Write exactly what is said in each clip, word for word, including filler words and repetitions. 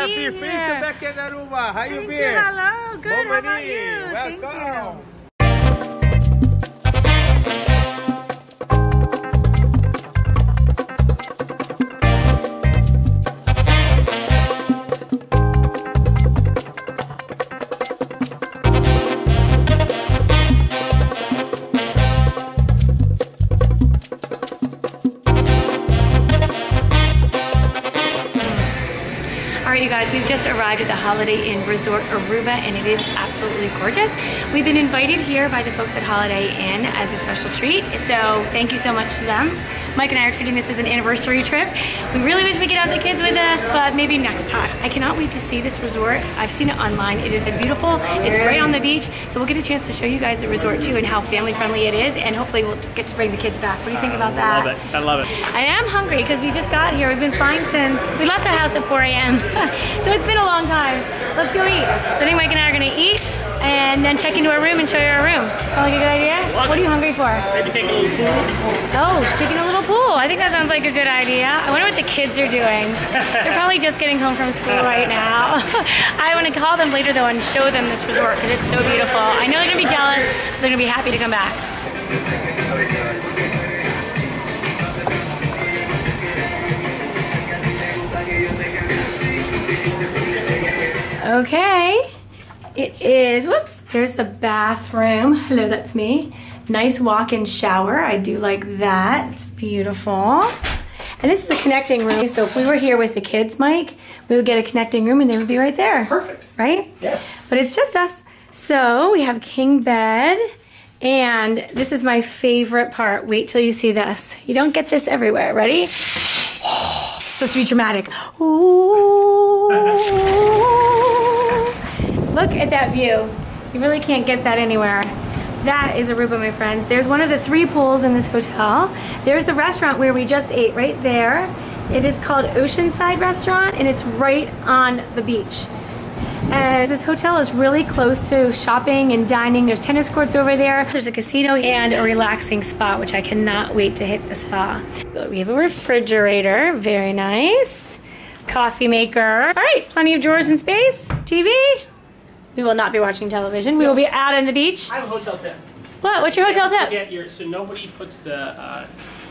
Happy being here. Happy Feast back in Aruba. How you been? Thank you. Hello. Good. How about you? Welcome. Thank you. Alright you guys, we've just arrived at the Holiday Inn Resort Aruba and it is absolutely gorgeous. We've been invited here by the folks at Holiday Inn as a special treat, so thank you so much to them. Mike and I are treating this as an anniversary trip. We really wish we could have the kids with us, but maybe next time. I cannot wait to see this resort. I've seen it online. It is beautiful. It's right on the beach, so we'll get a chance to show you guys the resort too and how family friendly it is, and hopefully we'll get to bring the kids back. What do you think about that? I love it. I love it. I am hungry because we just got here. We've been flying since we left the house at four A M So it's been a long time. Let's go eat. So I think Mike and I are gonna eat and then check into our room and show you our room. Sound like a good idea? What are you hungry for? Maybe taking a little pool. Oh, taking a little pool. I think that sounds like a good idea. I wonder what the kids are doing. They're probably just getting home from school right now. I wanna call them later though and show them this resort because it's so beautiful. I know they're gonna be jealous, but they're gonna be happy to come back. Okay, it is, whoops, there's the bathroom. Hello, that's me. Nice walk-in shower. I do like that. It's beautiful. And this is a connecting room. So if we were here with the kids, Mike, we would get a connecting room and they would be right there. Perfect. Right? Yeah. But it's just us. So we have king bed. And this is my favorite part. Wait till you see this. You don't get this everywhere. Ready? It's supposed to be dramatic. Ooh. Look at that view. You really can't get that anywhere. That is Aruba, my friends. There's one of the three pools in this hotel. There's the restaurant where we just ate right there. It is called Oceanside Restaurant and it's right on the beach. And this hotel is really close to shopping and dining. There's tennis courts over there. There's a casino and a relaxing spa, which I cannot wait to hit the spa. We have a refrigerator, very nice. Coffee maker. All right, plenty of drawers and space. T V. We will not be watching television. We will be out on the beach. I have a hotel tip. What? What's your hotel tip? Yeah, your, so nobody puts the uh,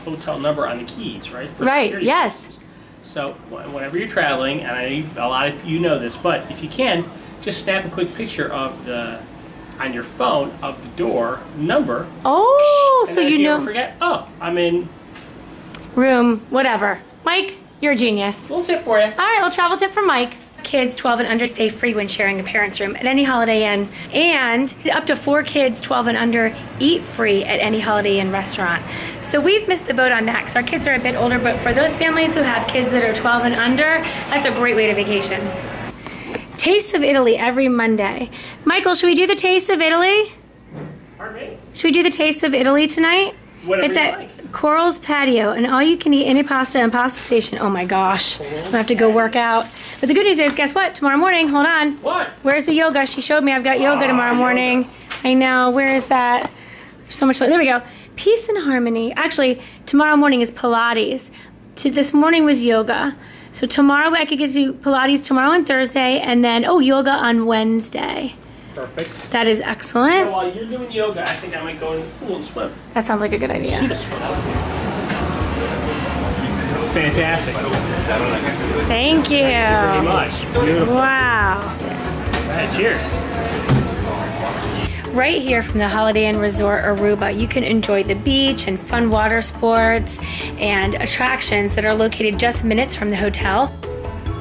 hotel number on the keys, right? For right, yes. Purposes. So whenever you're traveling, and I, a lot of you know this, but if you can, just snap a quick picture of the, on your phone, of the door number. Oh, and so you know. You forget, oh, I'm in. Room, whatever. Mike, you're a genius. Little tip for you. All right, little travel tip from Mike. Kids twelve and under stay free when sharing a parent's room at any Holiday Inn, and up to four kids twelve and under eat free at any Holiday Inn restaurant. So we've missed the boat on that because our kids are a bit older, but for those families who have kids that are twelve and under, that's a great way to vacation. Taste of Italy every Monday. Michael, should we do the Taste of Italy? Pardon me? Should we do the Taste of Italy tonight? Whatever it's at like. Coral's Patio, and all you can eat any pasta and pasta station. Oh my gosh, I'm gonna have to go work out. But the good news is, guess what? Tomorrow morning, hold on. What? Where's the yoga? She showed me I've got yoga oh, tomorrow morning. Yoga. I know, where is that? There's so much, there we go. Peace and Harmony. Actually, tomorrow morning is Pilates. This morning was yoga. So tomorrow, I could get to Pilates tomorrow and Thursday, and then, oh, yoga on Wednesday. Perfect. That is excellent. So while you're doing yoga, I think I might go in the pool and swim. That sounds like a good idea. Fantastic. Thank you. Thank you very much. Beautiful. Wow. And cheers. Right here from the Holiday Inn Resort Aruba, you can enjoy the beach and fun water sports and attractions that are located just minutes from the hotel.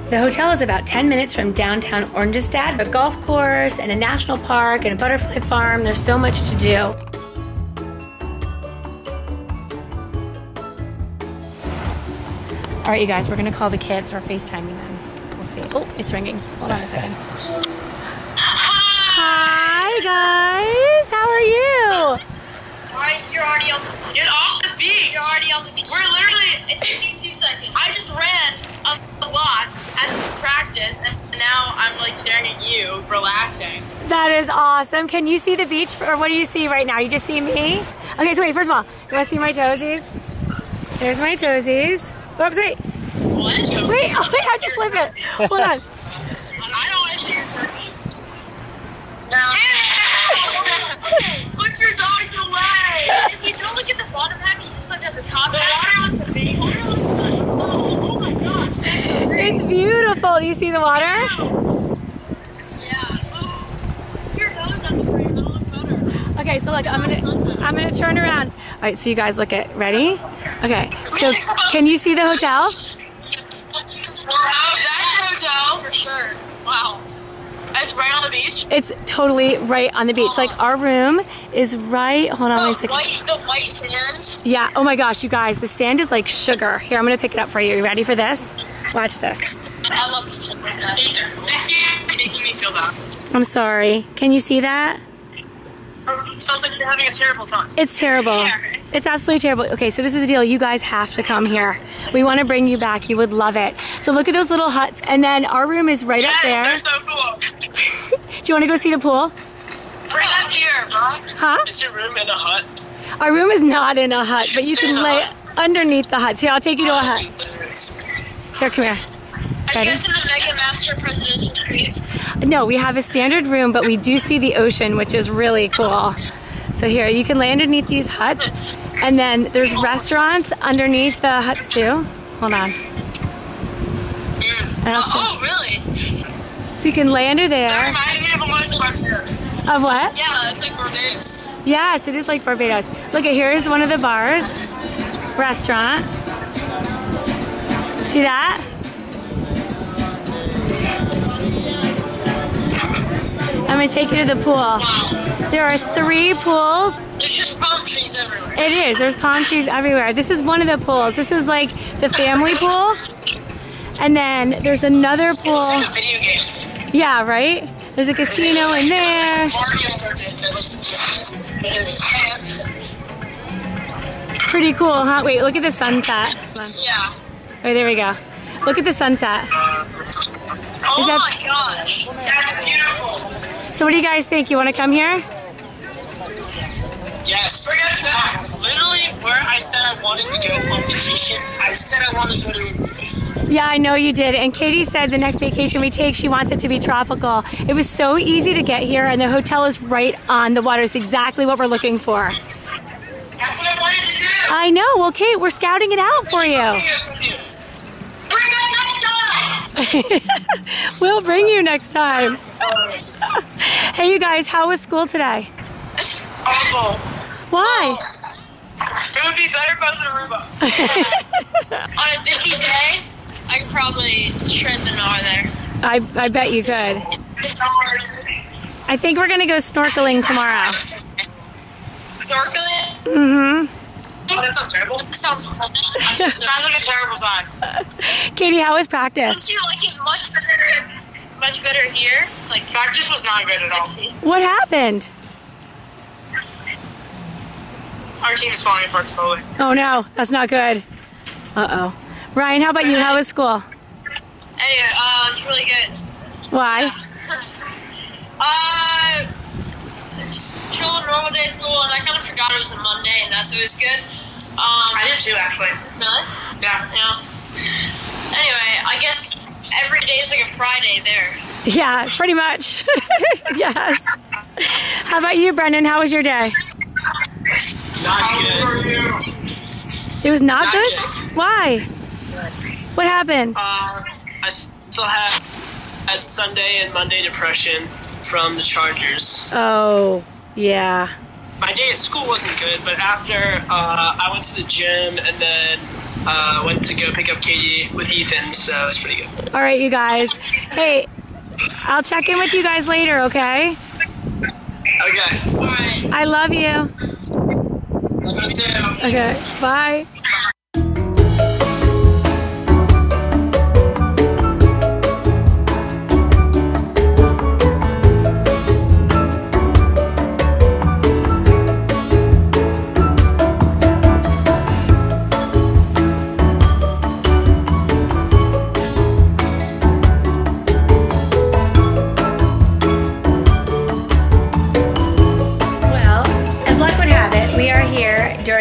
The hotel is about ten minutes from downtown Orangestad, a golf course and a national park and a butterfly farm. There's so much to do. All right, you guys, we're gonna call the kids or FaceTiming them. We'll see. Oh, it's ringing. Hold on a second. Hi, guys. How are you? All right, you're already on the beach. Get off the beach. You're already on the beach. We're literally. It took you two seconds. I just ran up the block at practice, and now I'm like staring at you, relaxing. That is awesome. Can you see the beach, or what do you see right now? You just see me? Okay, so wait, first of all, you want to see my toesies? There's my toesies. Oops, wait. What? Wait, oh wait, I just flipped it. Hold on. No. Put your dogs away. If you don't look at the bottom half, you just look at the top the half. Water looks amazing. Water looks nice. Oh, oh my gosh, that's so great. It's beautiful. Do you see the water? Yeah. Oh, your nose on the frame. That'll look better. Okay, so look, I'm gonna, I'm gonna turn around. All right, so you guys look at, ready? Okay. So can you see the hotel? For sure. Wow. It's right on the beach? It's totally right on the beach. Oh. Like, our room is right... Hold on, oh, one second. White, the white sand? Yeah. Oh, my gosh, you guys. The sand is like sugar. Here, I'm going to pick it up for you. You ready for this? Watch this. I love beaches like that. Thank you. Making me feel bad. I'm sorry. Can you see that? It sounds like you're having a terrible time. It's terrible. Yeah. It's absolutely terrible. Okay, so this is the deal. You guys have to come here. We want to bring you back. You would love it. So look at those little huts. And then our room is right yes, up there. They're so cool. Do you want to go see the pool? We're not here, bro. Huh? Is your room in a hut? Our room is not in a hut, but you can lay underneath the hut. Here, I'll take you to a hut. Here, come here. Are you guys in the Mega Master Presidential Suite? No, we have a standard room, but we do see the ocean, which is really cool. So here, you can lay underneath these huts, and then there's restaurants underneath the huts too. Hold on. Mm. Oh, really? So you can lay under there. That reminds me of a lunch right here. Of what? Yeah, it's like Barbados. Yes, it is like Barbados. Look, here is one of the bars, restaurant. See that? I'm gonna take you to the pool. Wow. There are three pools. There's just palm trees everywhere. It is, there's palm trees everywhere. This is one of the pools. This is like the family pool. And then there's another pool. It looks like a video game. Yeah, right? There's a casino in there. Pretty cool, huh? Wait, look at the sunset. Yeah. Oh, there we go. Look at the sunset. Oh my gosh, that's beautiful. So what do you guys think? You want to come here? Yes. Literally where I said I wanted to go on vacation, I said I wanted to go to... Yeah, I know you did. And Katie said the next vacation we take, she wants it to be tropical. It was so easy to get here, and the hotel is right on the water. It's exactly what we're looking for. That's what I wanted to do. I know. Well, Kate, we're scouting it out for you. We'll bring you next time. Hey, you guys, how was school today? It's awful. Why? It would be better if I was in Aruba. On a busy day, I could probably shred the gnar there. I, I bet you could. I think we're going to go snorkeling tomorrow. Snorkeling? Mm-hmm. Oh, that sounds terrible. That sounds horrible. That sounds like a terrible time. Katie, how was practice? Don't you like it much better, much better here? It's like practice was not good at all. What happened? Our team is falling apart slowly. Oh no, that's not good. Uh-oh. Ryan, how about you? How was school? Hey, uh, it was really good. Why? uh... Just chilling normal day at school, and I kind of forgot it was a Monday, and that's always good. Um, I did too, actually. Really? Yeah. Yeah. Anyway, I guess every day is like a Friday there. Yeah, pretty much. Yes. How about you, Brennan? How was your day? Not good. It was not, not good? good? Why? What happened? Uh, I still have had Sunday and Monday depression from the Chargers. Oh, yeah. My day at school wasn't good, but after uh, I went to the gym and then uh, went to go pick up Katie with Ethan, so it was pretty good. All right, you guys. Hey, I'll check in with you guys later, okay? Okay. Bye. I love you. Love you too. Okay, bye.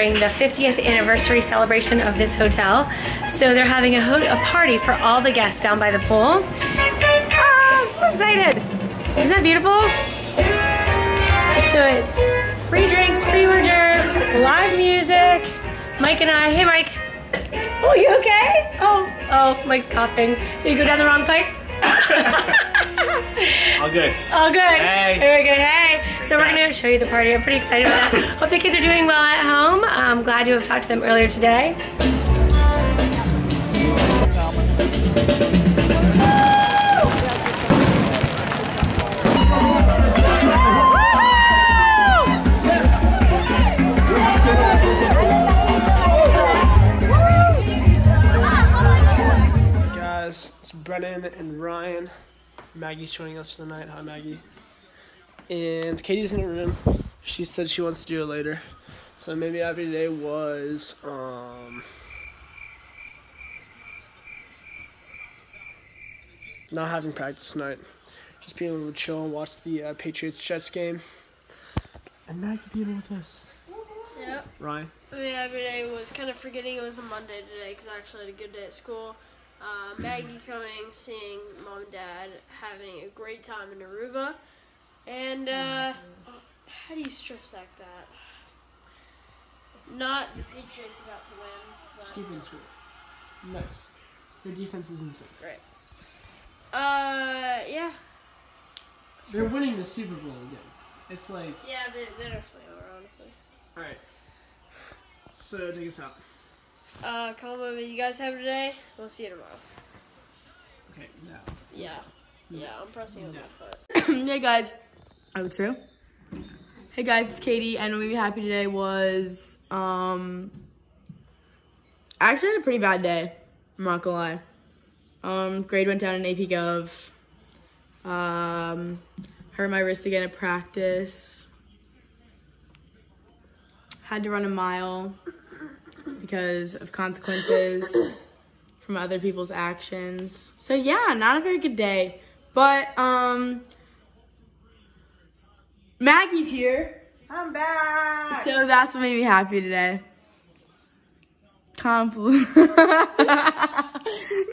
The fiftieth anniversary celebration of this hotel. So they're having a, ho a party for all the guests down by the pool. Ah, I'm so excited. Isn't that beautiful? So it's free drinks, free hors d'oeuvres, live music. Mike and I, hey Mike. Oh, you okay? Oh, oh, Mike's coughing. Did you go down the wrong pipe? All good. All good. Hey. Very good. Hey. So we're going to show you the party. I'm pretty excited about that. Hope the kids are doing well at home. I'm glad to have talked to them earlier today. Brennan and Ryan. Maggie's joining us for the night. Hi, Maggie. And Katie's in her room. She said she wants to do it later. So maybe after today was um not having practice tonight. Just being able to chill and watch the uh, Patriots Jets game. And Maggie being with us. Yep. Ryan. I mean, every day was kind of forgetting it was a Monday today because I actually had a good day at school. Uh, Maggie coming, seeing mom and dad, having a great time in Aruba, and uh, how do you strip sack that? Not the Patriots about to win. But keeping score. Nice. Their defense is insane. Great. Uh, yeah. They're winning the Super Bowl again. It's like. Yeah, they they definitely are, honestly. All right. So take us out. Uh, comment that you guys have today. We'll see you tomorrow. Okay, no. Yeah. No. Yeah, I'm pressing on no. that foot. Hey guys. Oh, it's true? Hey guys, it's Katie, and we happy today was, um, I actually had a pretty bad day. I'm not gonna lie. Um, grade went down in A P Gov. Um, hurt my wrist again at practice. Had to run a mile. Because of consequences from other people's actions. So yeah, not a very good day. But um, Maggie's here. I'm back. So that's what made me happy today. Compliment.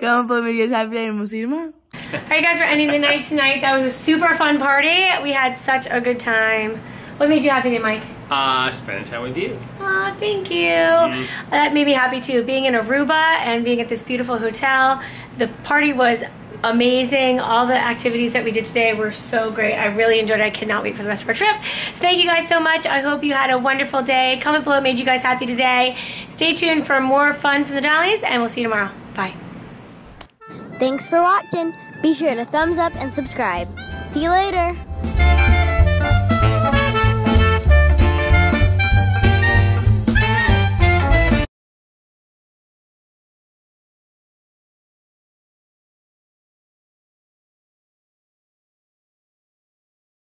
Compliment you guys happy today, and we'll see you tomorrow. All right, guys, we're ending the night tonight. That was a super fun party. We had such a good time. What made you happy today, Mike? Uh, spending time with you. Aw, thank you. Mm-hmm. That made me happy too. Being in Aruba and being at this beautiful hotel, the party was amazing. All the activities that we did today were so great. I really enjoyed it. I cannot wait for the rest of our trip. So thank you guys so much. I hope you had a wonderful day. Comment below what made you guys happy today. Stay tuned for more fun from the Donnellys, and we'll see you tomorrow. Bye. Thanks for watching. Be sure to thumbs up and subscribe. See you later.